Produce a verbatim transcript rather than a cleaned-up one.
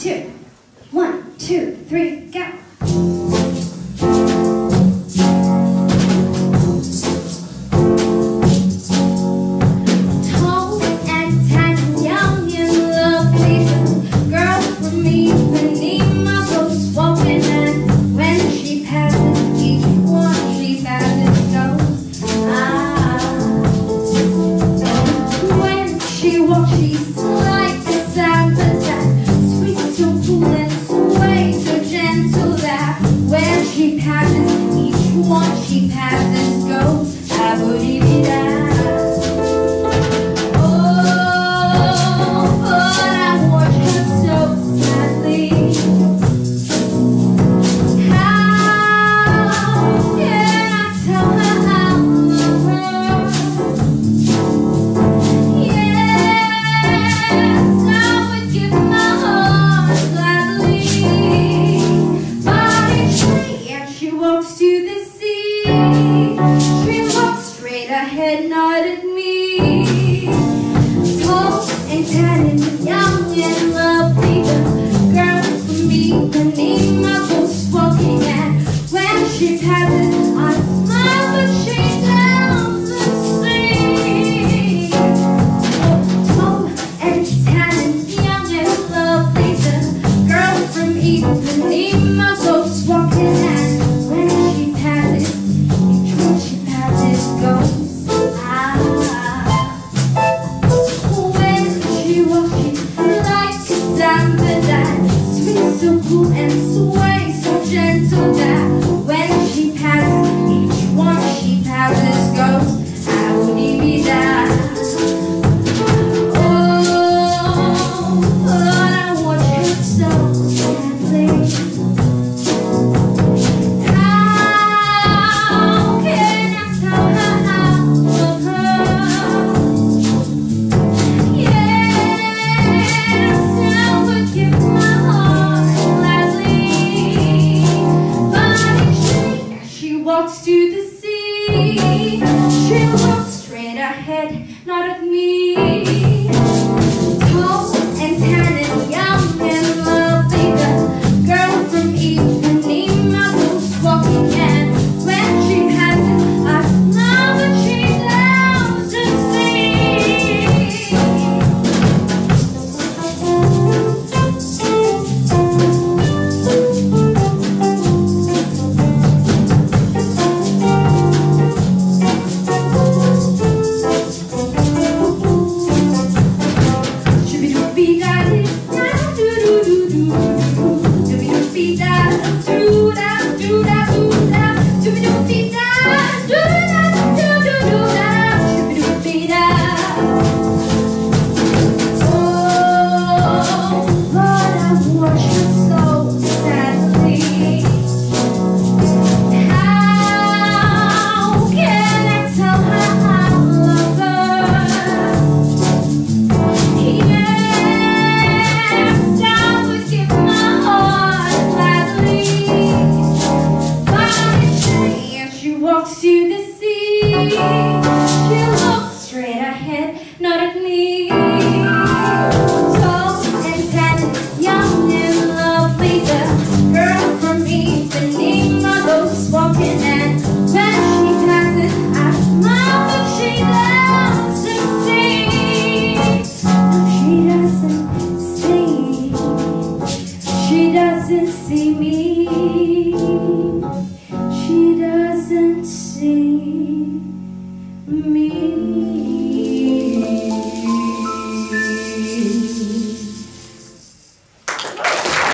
two, one, two, three, go! Me.